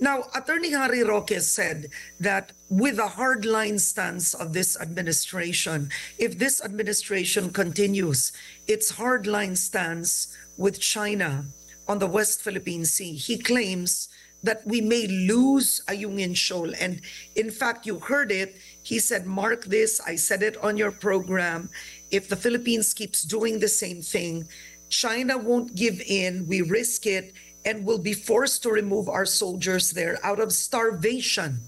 Now, Attorney Harry Roque said that with the hardline stance of this administration, if this administration continues its hardline stance with China on the West Philippine Sea, he claims that we may lose Ayungin Shoal. And in fact, you heard it. He said, mark this, I said it on your program. If the Philippines keeps doing the same thing, China won't give in, we risk it, and we'll be forced to remove our soldiers there out of starvation.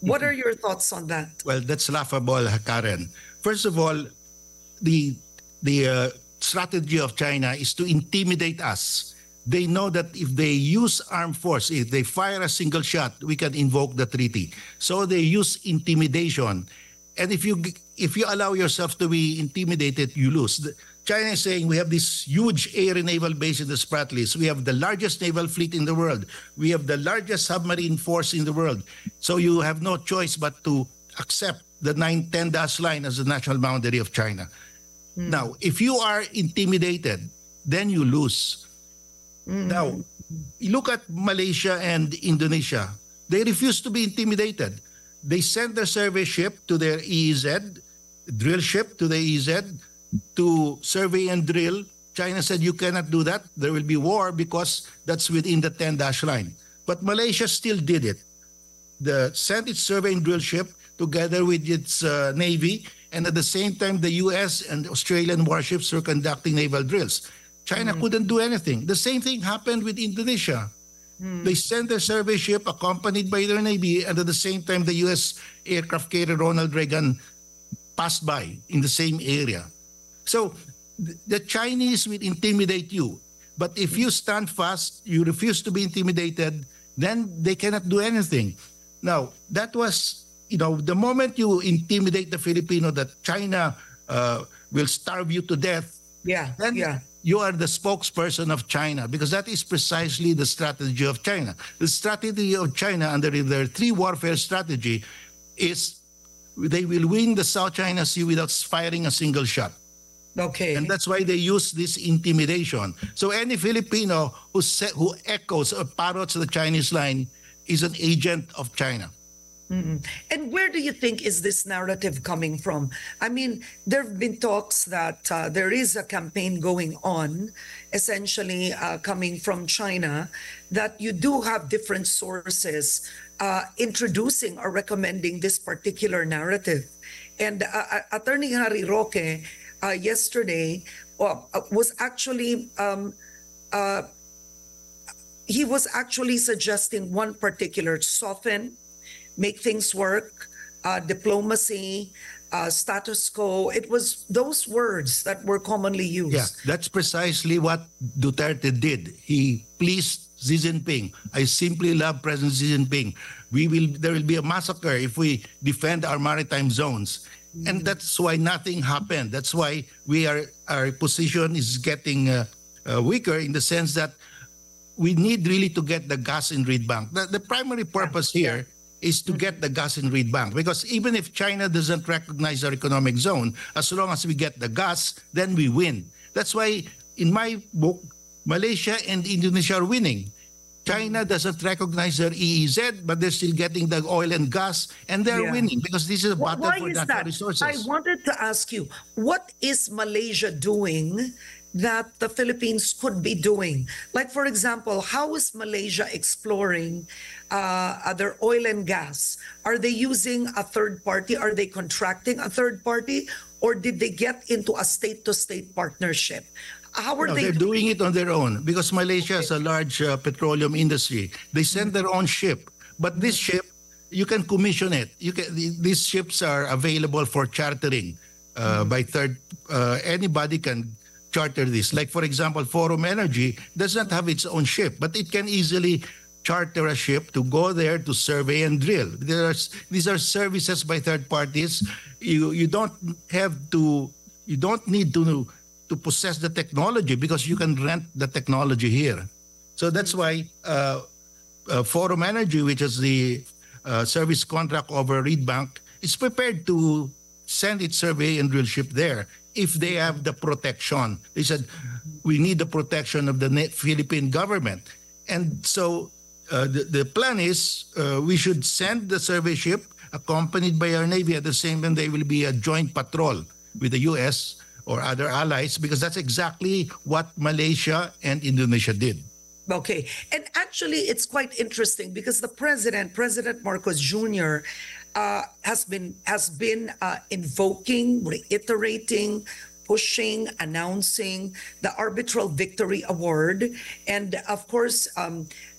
What are your thoughts on that? Well, that's laughable, Karen. First of all, the strategy of China is to intimidate us. They know that if they use armed force, if they fire a single shot, we can invoke the treaty. So they use intimidation. And if you allow yourself to be intimidated, you lose. China is saying we have this huge air and naval base in the Spratlys. We have the largest naval fleet in the world. We have the largest submarine force in the world. So you have no choice but to accept the 910 dash line as the national boundary of China. Mm. Now, if you are intimidated, then you lose. Mm. Now, look at Malaysia and Indonesia. They refuse to be intimidated. They send their survey ship to their EEZ, drill ship to the EEZ, to survey and drill. China said, you cannot do that. There will be war because that's within the 10-dash line. But Malaysia still did it. They sent its survey and drill ship together with its Navy, and at the same time, the U.S. and Australian warships were conducting naval drills. China couldn't do anything. The same thing happened with Indonesia. They sent their survey ship accompanied by their Navy, and at the same time, the U.S. aircraft carrier Ronald Reagan passed by in the same area. So the Chinese will intimidate you. But if you stand fast, you refuse to be intimidated, then they cannot do anything. Now, that was, you know, the moment you intimidate the Filipino that China will starve you to death, then you are the spokesperson of China, because that is precisely the strategy of China. The strategy of China under their three warfare strategy is they will win the South China Sea without firing a single shot. Okay. And that's why they use this intimidation. So any Filipino who echoes or parrots the Chinese line is an agent of China. Mm-mm. And where do you think is this narrative coming from? I mean, there have been talks that there is a campaign going on, essentially coming from China, that you do have different sources introducing or recommending this particular narrative. And Attorney Harry Roque yesterday was actually... he was actually suggesting one particular soften, make things work, diplomacy, status quo. It was those words that were commonly used. Yeah, that's precisely what Duterte did. He pleased Xi Jinping. I simply love President Xi Jinping. There will be a massacre if we defend our maritime zones. Mm. And that's why nothing happened. That's why our position is getting weaker, in the sense that we need really to get the gas in Reed Bank. The primary purpose here is to get the gas in Reed Bank, because even if China doesn't recognize our economic zone, as long as we get the gas, then we win. That's why, in my book, Malaysia and Indonesia are winning. China doesn't recognize their EEZ, but they're still getting the oil and gas, and they're winning, because this is a battle for natural resources. I wanted to ask you, what is Malaysia doing that the Philippines could be doing? Like, for example, how is Malaysia exploring their oil and gas? Are they using a third party? Are they contracting a third party? Or did they get into a state-to-state partnership? How are they doing it on their own? Because Malaysia has a large petroleum industry. They send their own ship. But this ship, you can commission it. These ships are available for chartering by third. Anybody can charter this. Like, for example, Forum Energy does not have its own ship, but it can easily charter a ship to go there to survey and drill. These are services by third parties. You don't need to possess the technology, because you can rent the technology here. So that's why Forum Energy, which is the service contract over Reed Bank, is prepared to send its survey and drill ship there, if they have the protection. They said, we need the protection of the Philippine government. And so the plan is we should send the survey ship accompanied by our Navy. At the same time, there will be a joint patrol with the U.S. or other allies, because that's exactly what Malaysia and Indonesia did. Okay. And actually, it's quite interesting because the president, President Marcos Jr., has been invoking, reiterating, pushing, announcing the Arbitral Victory Award. And of course,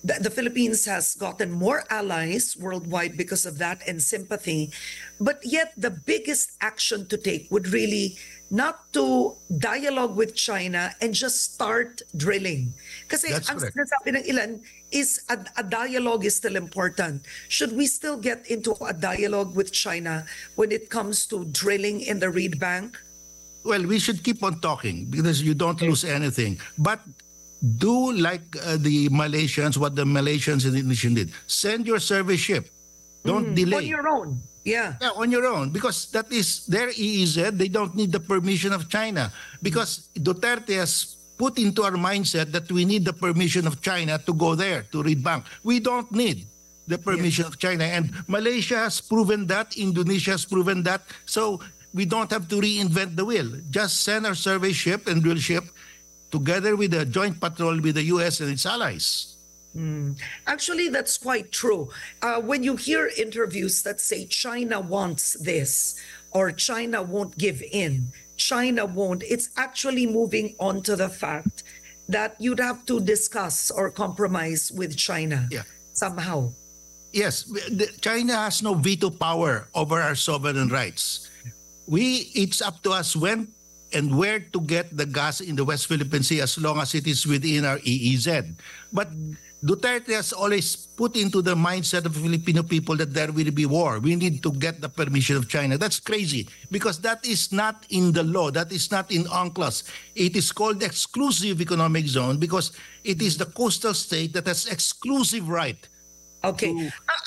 the Philippines has gotten more allies worldwide because of that and sympathy. But yet the biggest action to take would really not to dialogue with China and just start drilling. Kasi ang sinasabi ng ilan is a dialogue is still important. Should we still get into a dialogue with China when it comes to drilling in the Reed Bank? Well, we should keep on talking because you don't lose anything. But do like the Malaysians, what the Malaysians and Indonesians did. Send your survey ship. Don't delay. On your own. Yeah. Yeah, on your own. Because that is their EEZ. They don't need the permission of China. Because Duterte has put into our mindset that we need the permission of China to go there, to Reed Bank. We don't need the permission of China. And Malaysia has proven that. Indonesia has proven that. So we don't have to reinvent the wheel. Just send our survey ship and drill ship together with a joint patrol with the U.S. and its allies. Actually, that's quite true. When you hear interviews that say China wants this or China won't give in, China won't, it's actually moving on to the fact that you'd have to discuss or compromise with China somehow. Yes, China has no veto power over our sovereign rights. It's up to us when and where to get the gas in the West Philippine Sea as long as it is within our EEZ. But Duterte has always put into the mindset of Filipino people that there will be war. We need to get the permission of China. That's crazy because that is not in the law. That is not in UNCLOS. It is called exclusive economic zone because it is the coastal state that has exclusive right. Okay.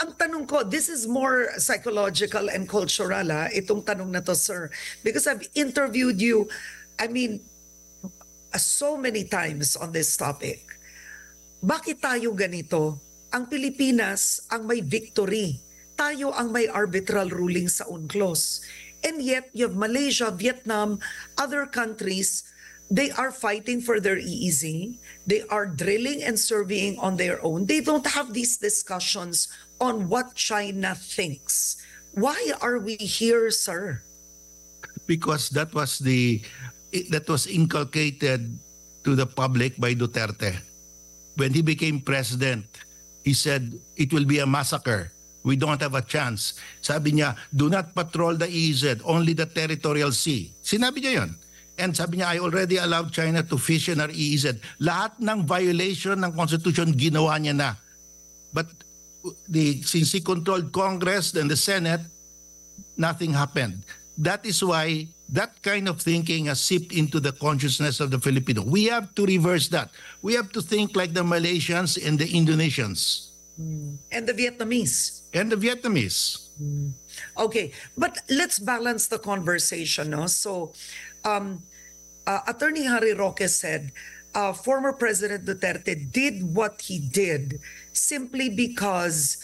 Ang tanong ko, this is more psychological and cultural, itong tanong na to, sir. Because I've interviewed you, I mean, so many times on this topic. Bakit tayo ganito? Ang Pilipinas ang may victory. Tayo ang may arbitral ruling sa UNCLOS. And yet, you have Malaysia, Vietnam, other countries, they are fighting for their EEZ. They are drilling and surveying on their own. They don't have these discussions on what China thinks. Why are we here, sir? Because that was inculcated to the public by Duterte. When he became president, he said it will be a massacre. We don't have a chance. Sabi niya, do not patrol the EEZ, only the territorial sea. Sinabi niya yun. And sabi niya, I already allowed China to fish in our EEZ. Lahat ng violation ng Constitution, ginawa niya na. But since he controlled Congress and the Senate, nothing happened. That is why that kind of thinking has seeped into the consciousness of the Filipino. We have to reverse that. We have to think like the Malaysians and the Indonesians. And the Vietnamese. And the Vietnamese. Okay. But let's balance the conversation. No? So Attorney Harry Roque said former President Duterte did what he did simply because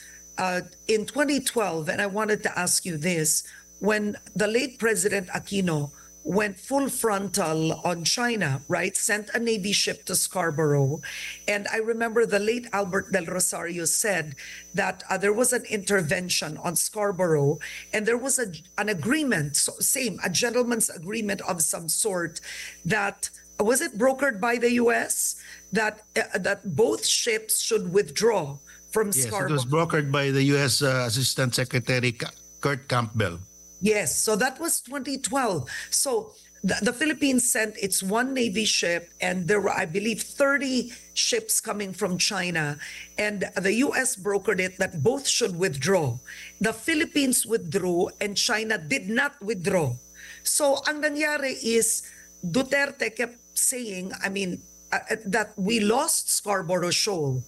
in 2012, and I wanted to ask you this, when the late President Aquino went full frontal on China, right, sent a Navy ship to Scarborough. And I remember the late Albert del Rosario said that there was an intervention on Scarborough and there was an agreement, so same, a gentleman's agreement of some sort that, was it brokered by the U.S., that both ships should withdraw from Scarborough? Yes, it was brokered by the U.S. Assistant Secretary Kurt Campbell. Yes, so that was 2012. So the Philippines sent its one Navy ship, and there were, I believe, 30 ships coming from China. And the U.S. brokered it that both should withdraw. The Philippines withdrew, and China did not withdraw. So ang nangyari is Duterte kept saying, I mean, that we lost Scarborough Shoal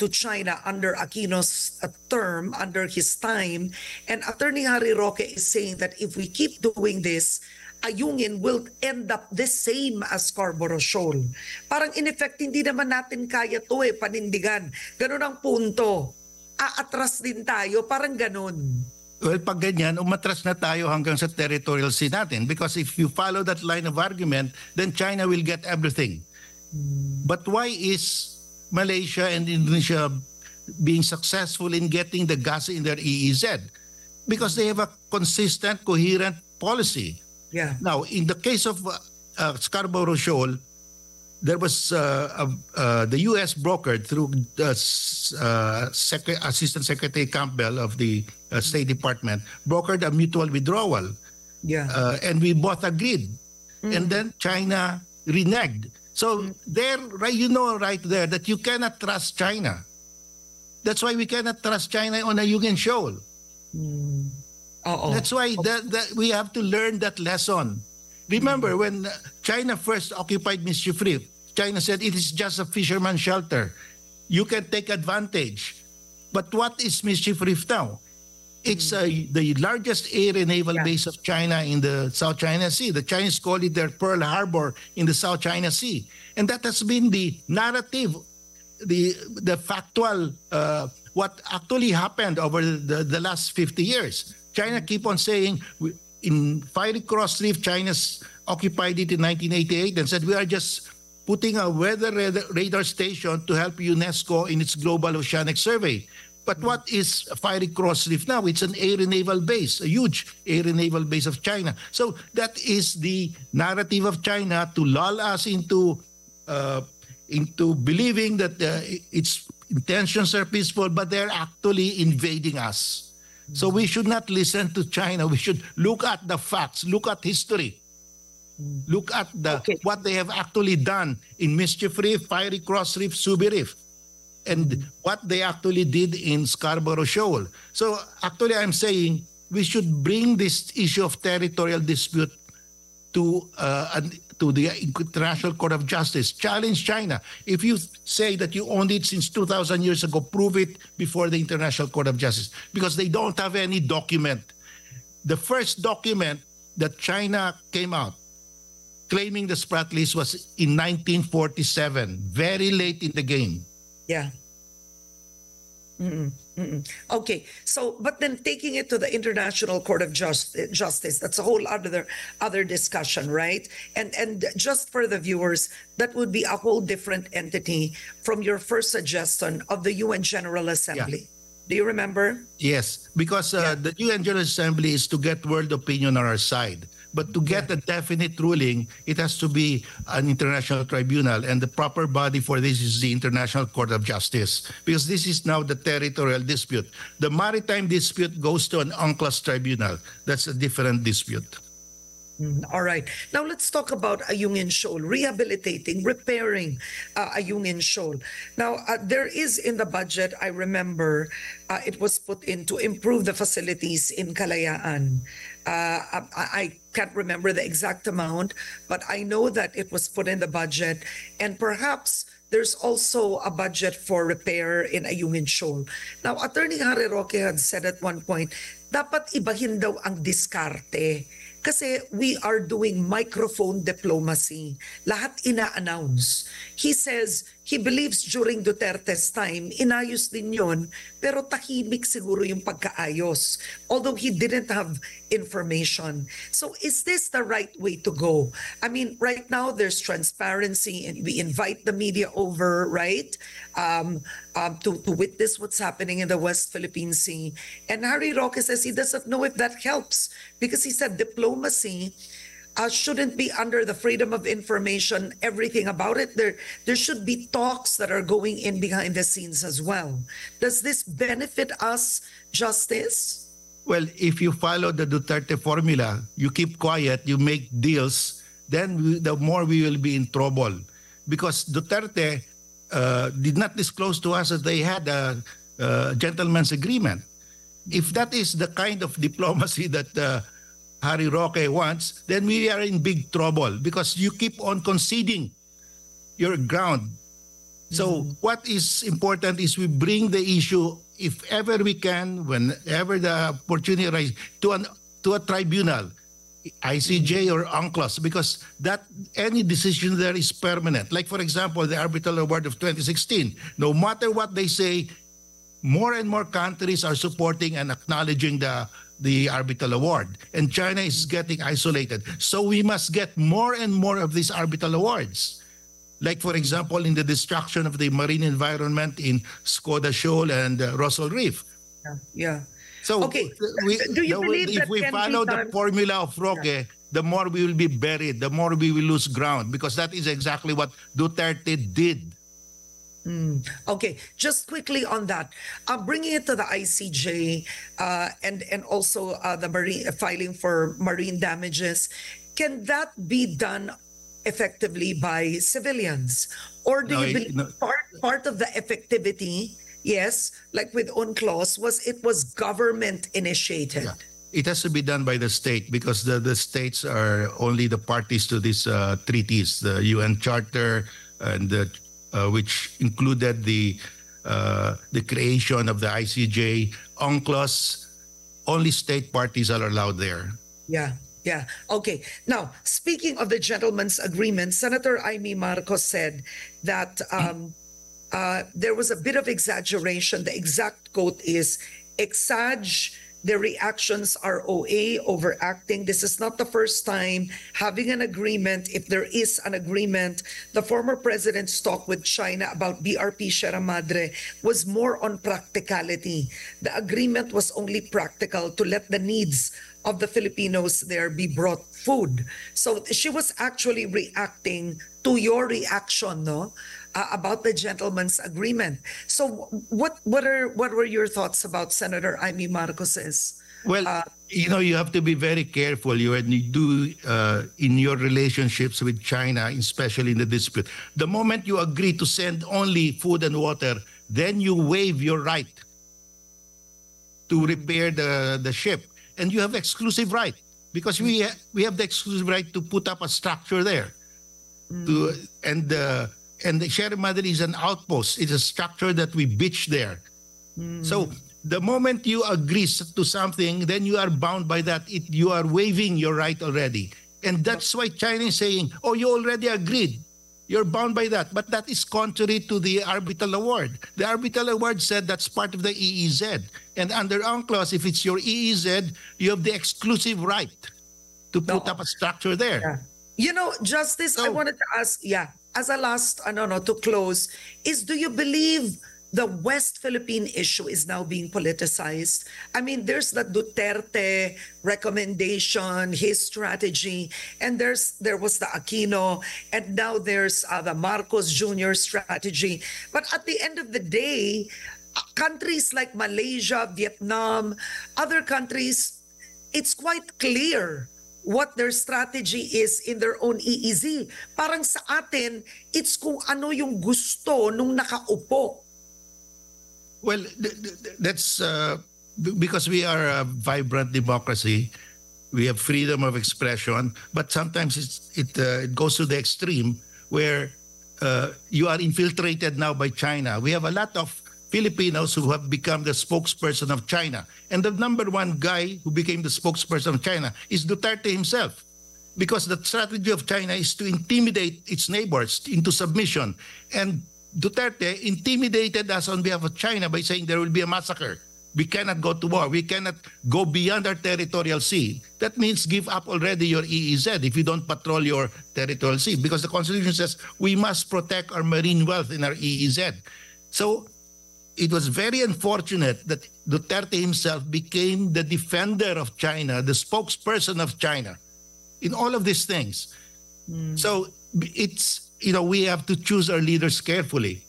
to China under Aquino's term, under his time. And Attorney Harry Roque is saying that if we keep doing this, Ayungin will end up the same as Scarborough Shoal. Parang in effect, hindi naman natin kaya to eh, panindigan. Ganun ang punto. Aatras din tayo, parang ganun. Well, pag ganyan, umatras na tayo hanggang sa territorial sea natin, because if you follow that line of argument, then China will get everything. But why is Malaysia and Indonesia being successful in getting the gas in their EEZ? Because they have a consistent, coherent policy. Yeah. Now, in the case of Scarborough Shoal, there was the U.S. brokered through Assistant Secretary Campbell of the State Department, brokered a mutual withdrawal. Yeah. And we both agreed. Mm-hmm. And then China reneged. So there, right, you know right there that you cannot trust China. That's why we cannot trust China on Ayungin Shoal. Mm. Uh-oh. That's why we have to learn that lesson. Remember when China first occupied Mischief Reef, China said it is just a fisherman's shelter. You can take advantage. But what is Mischief Reef now? It's the largest air and naval base of China in the South China Sea. The Chinese call it their Pearl Harbor in the South China Sea. And that has been the narrative, the factual, what actually happened over the last 50 years. China keep on saying, in Fiery Cross Reef, China occupied it in 1988 and said, we are just putting a weather radar station to help UNESCO in its global oceanic survey. But what is Fiery Cross Reef now? It's an air and naval base, a huge air and naval base of China. So that is the narrative of China to lull us into believing that its intentions are peaceful, but they're actually invading us. So we should not listen to China. We should look at the facts, look at history, look at what they have actually done in Mischief Reef, Fiery Cross Reef, Subi Reef, and what they actually did in Scarborough Shoal. So actually I'm saying we should bring this issue of territorial dispute to the International Court of Justice. Challenge China. If you say that you owned it since 2,000 years ago, prove it before the International Court of Justice, because they don't have any document. The first document that China came out claiming the Spratlys was in 1947, very late in the game. Yeah. Mm-mm, mm-mm. Okay. So, but then taking it to the International Court of Justice, that's a whole other discussion, right? And just for the viewers, that would be a whole different entity from your first suggestion of the UN General Assembly. Yeah. Do you remember? Yes, because the UN General Assembly is to get world opinion on our side. But to get a definite ruling, it has to be an international tribunal. And the proper body for this is the International Court of Justice, because this is now the territorial dispute. The maritime dispute goes to an UNCLOS tribunal. That's a different dispute. All right. Now let's talk about Ayungin Shoal, rehabilitating, repairing Ayungin Shoal. Now there is in the budget, I remember, it was put in to improve the facilities in Kalayaan. I can't remember the exact amount, but I know that it was put in the budget, and perhaps there's also a budget for repair in Ayungin Shoal. Now, Attorney Harry Roque had said at one point, dapat ibahin daw ang diskarte. Kasi we are doing microphone diplomacy. Lahat ina-announce. He says he believes during Duterte's time, inayos din yon, pero tahimik siguro yung pagkaayos. Although he didn't have information. So is this the right way to go? I mean, right now there's transparency and we invite the media over, right? To witness what's happening in the West Philippine Sea. And Harry Roque says he doesn't know if that helps, because he said diplomacy shouldn't be under the freedom of information, everything about it. There should be talks that are going in behind the scenes as well. Does this benefit us, Justice? Well, if you follow the Duterte formula, you keep quiet, you make deals, then the more we will be in trouble. Because Duterte did not disclose to us that they had a gentleman's agreement. If that is the kind of diplomacy that Harry Roque wants, then we are in big trouble, because you keep on conceding your ground. So what is important is we bring the issue, if ever we can, whenever the opportunity arises, to a tribunal. ICJ or UNCLOS, because that any decision there is permanent. Like for example, the Arbitral Award of 2016. No matter what they say, more and more countries are supporting and acknowledging the Arbitral Award, and China is getting isolated. So we must get more and more of these Arbitral Awards. Like for example, in the destruction of the marine environment in Scarborough Shoal and Russell Reef. Yeah. So okay. If we follow the formula of Roque, the more we will be buried, the more we will lose ground, because that is exactly what Duterte did. Okay, just quickly on that, bringing it to the ICJ and also the marine filing for marine damages, can that be done effectively by civilians, or do you believe part of the effectivity? Yes, like with UNCLOS, it was government initiated. Yeah. It has to be done by the state, because the states are only the parties to these treaties, the UN Charter, and which included the creation of the ICJ. UNCLOS, only state parties are allowed there. Yeah. Yeah. Okay. Now, speaking of the gentleman's agreement, Senator Aimee Marcos said that there was a bit of exaggeration. The exact quote is, "Exage, their reactions are OA, overacting. This is not the first time having an agreement, if there is an agreement. The former president's talk with China about BRP Sierra Madre was more on practicality. The agreement was only practical to let the needs of the Filipinos there be brought food." So she was actually reacting to your reaction, no? About the gentleman's agreement. So what were your thoughts about Senator Aimee Marcos's? Well, you know, you have to be very careful in your relationships with China, especially in the dispute. The moment you agree to send only food and water, then you waive your right to repair the ship, and you have exclusive right, because we have the exclusive right to put up a structure there, and the Sierra Madre is an outpost. It's a structure that we beach there. So the moment you agree to something, then you are bound by that. You are waiving your right already. And that's why China is saying, oh, you already agreed. You're bound by that. But that is contrary to the Arbitral Award. The Arbitral Award said that's part of the EEZ. And under UNCLOS, if it's your EEZ, you have the exclusive right to put up a structure there. Yeah. You know, Justice, I wanted to ask, as a last, to close, do you believe the West Philippine issue is now being politicized? I mean, there's the Duterte recommendation, his strategy, and there was the Aquino, and now there's the Marcos Jr. strategy. But at the end of the day, countries like Malaysia, Vietnam, other countries, it's quite clear what their strategy is in their own EEZ. Parang sa atin, it's kung ano yung gusto nung nakaupo. Well, that's because we are a vibrant democracy. We have freedom of expression, but sometimes it goes to the extreme where you are infiltrated now by China. We have a lot of Filipinos who have become the spokesperson of China. And the number one guy who became the spokesperson of China is Duterte himself, because the strategy of China is to intimidate its neighbors into submission. And Duterte intimidated us on behalf of China by saying there will be a massacre. We cannot go to war. We cannot go beyond our territorial sea. That means give up already your EEZ if you don't patrol your territorial sea, because the Constitution says we must protect our marine wealth in our EEZ. So it was very unfortunate that Duterte himself became the defender of China, the spokesperson of China in all of these things. So it's, we have to choose our leaders carefully.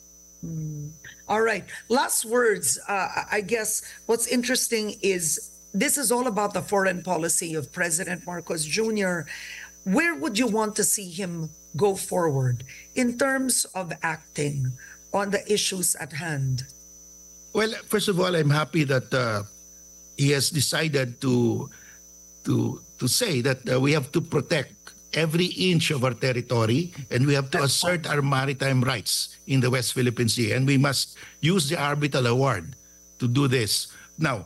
All right. Last words. I guess what's interesting is this is all about the foreign policy of President Marcos Jr. Where would you want to see him go forward in terms of acting on the issues at hand? Well, first of all, I'm happy that he has decided to say that we have to protect every inch of our territory, and we have to assert our maritime rights in the West Philippine Sea, and we must use the Arbitral Award to do this. Now,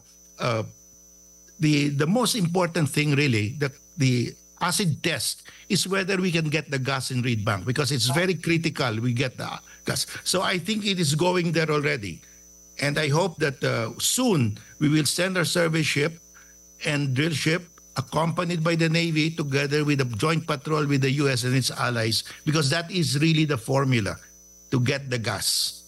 the most important thing really that the acid test is whether we can get the gas in Reed Bank, because it's very critical we get the gas. So I think it is going there already. And I hope that soon we will send our survey ship and drill ship accompanied by the Navy together with a joint patrol with the U.S. and its allies, because that is really the formula to get the gas.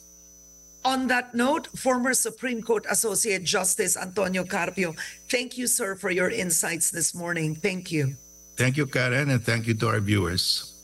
On that note, former Supreme Court Associate Justice Antonio Carpio, thank you, sir, for your insights this morning. Thank you. Thank you, Karen, and thank you to our viewers.